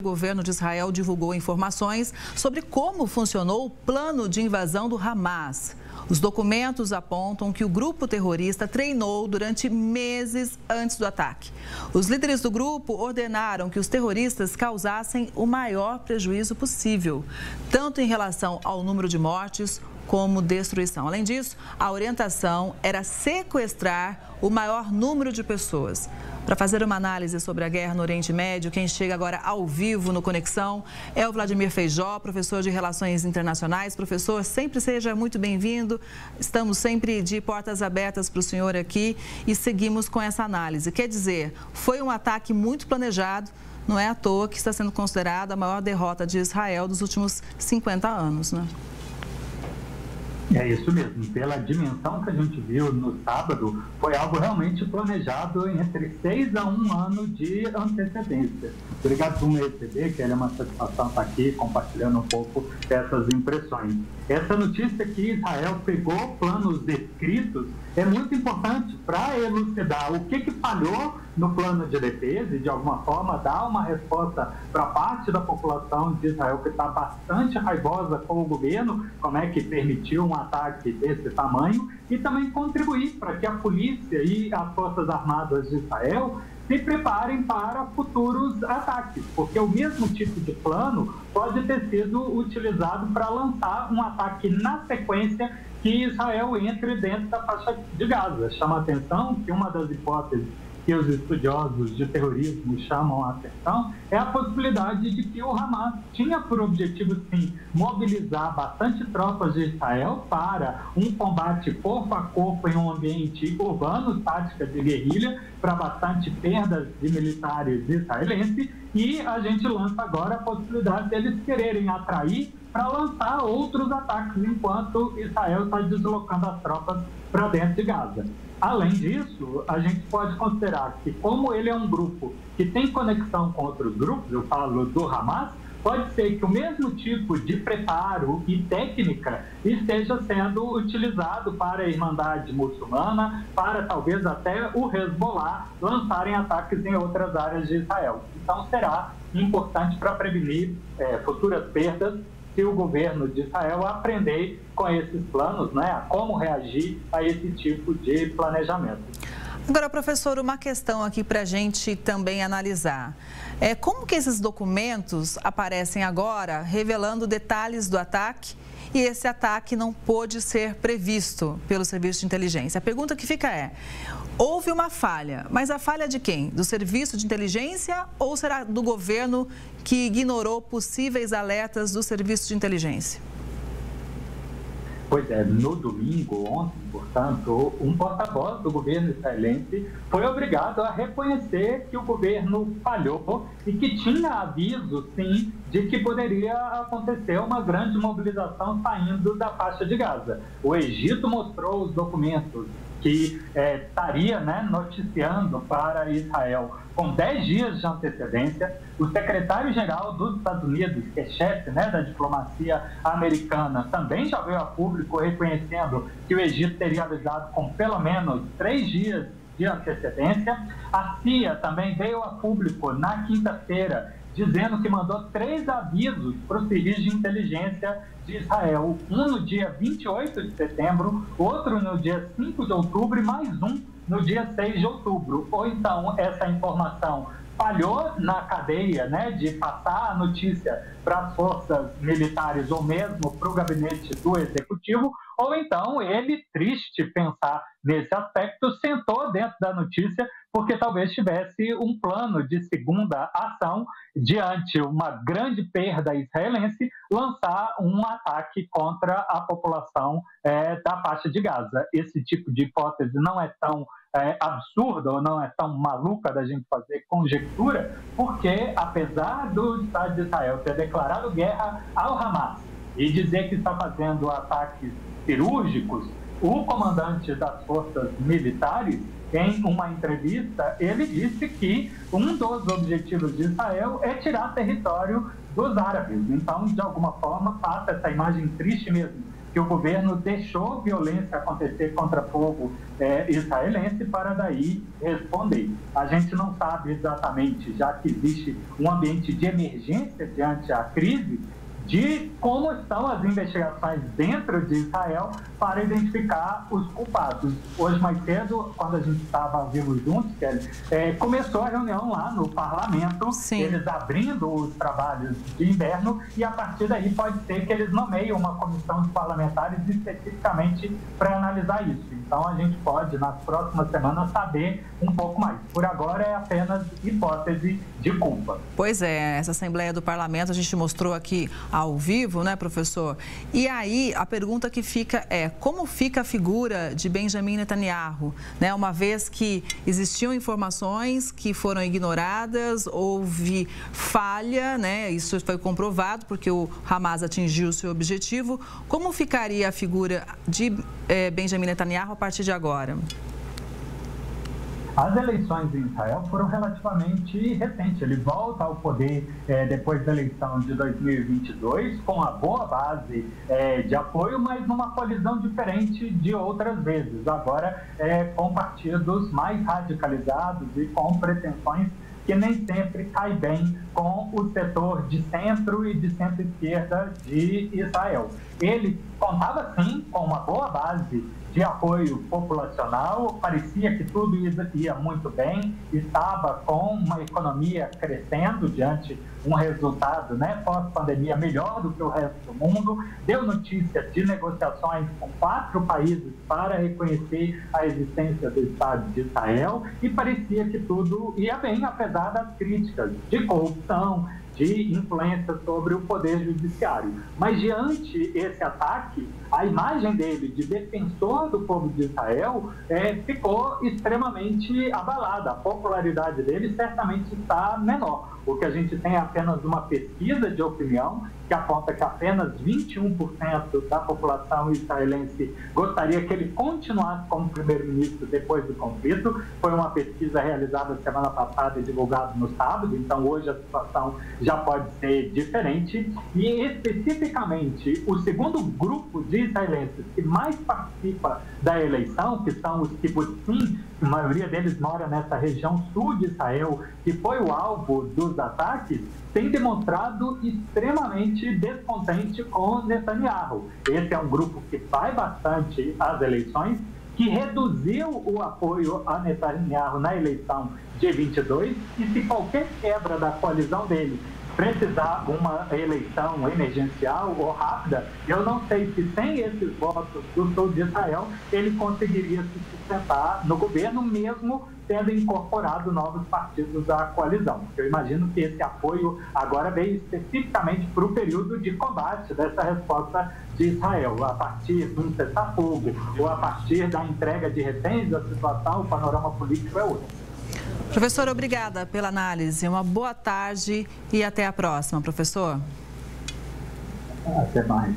O governo de Israel divulgou informações sobre como funcionou o plano de invasão do Hamas. Os documentos apontam que o grupo terrorista treinou durante meses antes do ataque. Os líderes do grupo ordenaram que os terroristas causassem o maior prejuízo possível, tanto em relação ao número de mortes como destruição. Além disso, a orientação era sequestrar o maior número de pessoas. Para fazer uma análise sobre a guerra no Oriente Médio, quem chega agora ao vivo no Conexão é o Vladimir Feijó, professor de Relações Internacionais. Professor, sempre seja muito bem-vindo. Estamos sempre de portas abertas para o senhor aqui e seguimos com essa análise. Quer dizer, foi um ataque muito planejado, não é à toa que está sendo considerada a maior derrota de Israel dos últimos 50 anos, né? É isso mesmo, pela dimensão que a gente viu no sábado, foi algo realmente planejado entre 6 a 1 ano de antecedência. Obrigado por me receber, que é uma satisfação estar aqui compartilhando um pouco essas impressões. Essa notícia que Israel pegou planos descritos é muito importante para elucidar o que falhou no plano de defesa e, de alguma forma, dar uma resposta para parte da população de Israel que está bastante raivosa com o governo, como é que permitiu um ataque desse tamanho, e também contribuir para que a polícia e as Forças Armadas de Israel se preparem para futuros ataques, porque o mesmo tipo de plano pode ter sido utilizado para lançar um ataque na sequência que Israel entre dentro da faixa de Gaza. Chama a atenção que uma das hipóteses que os estudiosos de terrorismo chamam a atenção é a possibilidade de que o Hamas tinha por objetivo, sim, mobilizar bastante tropas de Israel para um combate corpo a corpo em um ambiente urbano, tática de guerrilha, para bastante perdas de militares israelenses, e a gente lança agora a possibilidade deles quererem atrair para lançar outros ataques enquanto Israel está deslocando as tropas para dentro de Gaza. Além disso, a gente pode considerar que, como ele é um grupo que tem conexão com outros grupos, eu falo do Hamas, pode ser que o mesmo tipo de preparo e técnica esteja sendo utilizado para a Irmandade Muçulmana, para talvez até o Hezbollah lançarem ataques em outras áreas de Israel. Então, será importante para prevenir futuras perdas se o governo de Israel aprender com esses planos, né, a como reagir a esse tipo de planejamento. Agora, professor, uma questão aqui para a gente também analisar. Como que esses documentos aparecem agora, revelando detalhes do ataque, e esse ataque não pôde ser previsto pelo Serviço de Inteligência? A pergunta que fica é, houve uma falha, mas a falha de quem? Do Serviço de Inteligência ou será do governo que ignorou possíveis alertas do Serviço de Inteligência? Pois é, no domingo, ontem, portanto, um porta-voz do governo israelense foi obrigado a reconhecer que o governo falhou e que tinha aviso, sim, de que poderia acontecer uma grande mobilização saindo da faixa de Gaza. O Egito mostrou os documentos que estaria, né, noticiando para Israel com 10 dias de antecedência. O secretário-geral dos Estados Unidos, que é chefe, né, da diplomacia americana, também já veio a público reconhecendo que o Egito teria avisado com pelo menos 3 dias de antecedência. A CIA também veio a público na quinta-feira, dizendo que mandou 3 avisos para o Serviço de Inteligência de Israel, um no dia 28 de setembro, outro no dia 5 de outubro e mais um no dia 6 de outubro. Ou então essa informação falhou na cadeia, né, de passar a notícia para as forças militares ou mesmo para o gabinete do executivo, ou então ele, triste pensar nesse aspecto, sentou dentro da notícia porque talvez tivesse um plano de segunda ação diante uma grande perda israelense, lançar um ataque contra a população da faixa de Gaza. Esse tipo de hipótese não é tão absurda ou não é tão maluca da gente fazer conjectura, porque apesar do Estado de Israel ter declarado guerra ao Hamas e dizer que está fazendo ataques cirúrgicos, o comandante das forças militares, em uma entrevista, ele disse que um dos objetivos de Israel é tirar território dos árabes. Então, de alguma forma, passa essa imagem triste mesmo que o governo deixou violência acontecer contra povo israelense para daí responder. A gente não sabe exatamente, já que existe um ambiente de emergência diante da crise, de como estão as investigações dentro de Israel para identificar os culpados. Hoje, mais cedo, quando a gente estava vivo juntos, começou a reunião lá no parlamento, sim, eles abrindo os trabalhos de inverno, e a partir daí pode ser que eles nomeiem uma comissão de parlamentares especificamente para analisar isso. Então, a gente pode, nas próximas semanas, saber um pouco mais. Por agora, é apenas hipótese de culpa. Pois é, essa Assembleia do Parlamento, a gente mostrou aqui ao vivo, né, professor? E aí, a pergunta que fica é, como fica a figura de Benjamin Netanyahu, né? Uma vez que existiam informações que foram ignoradas, houve falha, né? Isso foi comprovado porque o Hamas atingiu seu objetivo. Como ficaria a figura de Benjamin Netanyahu a partir de agora? As eleições em Israel foram relativamente recentes. Ele volta ao poder depois da eleição de 2022, com uma boa base de apoio, mas numa colisão diferente de outras vezes. Agora, com partidos mais radicalizados e com pretensões que nem sempre cai bem com o setor de centro e de centro-esquerda de Israel. Ele contava, sim, com uma boa base de apoio populacional, parecia que tudo ia muito bem, estava com uma economia crescendo diante um resultado, né, pós-pandemia melhor do que o resto do mundo, deu notícia de negociações com 4 países para reconhecer a existência do Estado de Israel e parecia que tudo ia bem, apesar das críticas de corrupção, de influência sobre o poder judiciário. Mas diante esse ataque, a imagem dele de defensor do povo de Israel ficou extremamente abalada. A popularidade dele certamente está menor. O que a gente tem é apenas uma pesquisa de opinião que aponta que apenas 21% da população israelense gostaria que ele continuasse como primeiro-ministro depois do conflito. Foi uma pesquisa realizada semana passada e divulgada no sábado, então hoje a situação já pode ser diferente. E especificamente o segundo grupo de israelenses que mais participa da eleição, que são os kibbutzim, a maioria deles mora nessa região sul de Israel, que foi o alvo dos ataques, tem demonstrado extremamente descontente com Netanyahu. Esse é um grupo que vai bastante às eleições, que reduziu o apoio a Netanyahu na eleição de 22, e se qualquer quebra da coalizão dele precisar de uma eleição emergencial ou rápida, eu não sei se sem esses votos do sul de Israel ele conseguiria se sustentar no governo, mesmo tendo incorporado novos partidos à coalizão. Eu imagino que esse apoio agora veio especificamente para o período de combate dessa resposta de Israel, a partir de um cessar-fogo ou a partir da entrega de reféns. Da situação, o panorama político é outro. Professor, obrigada pela análise. Uma boa tarde e até a próxima, professor. Até mais.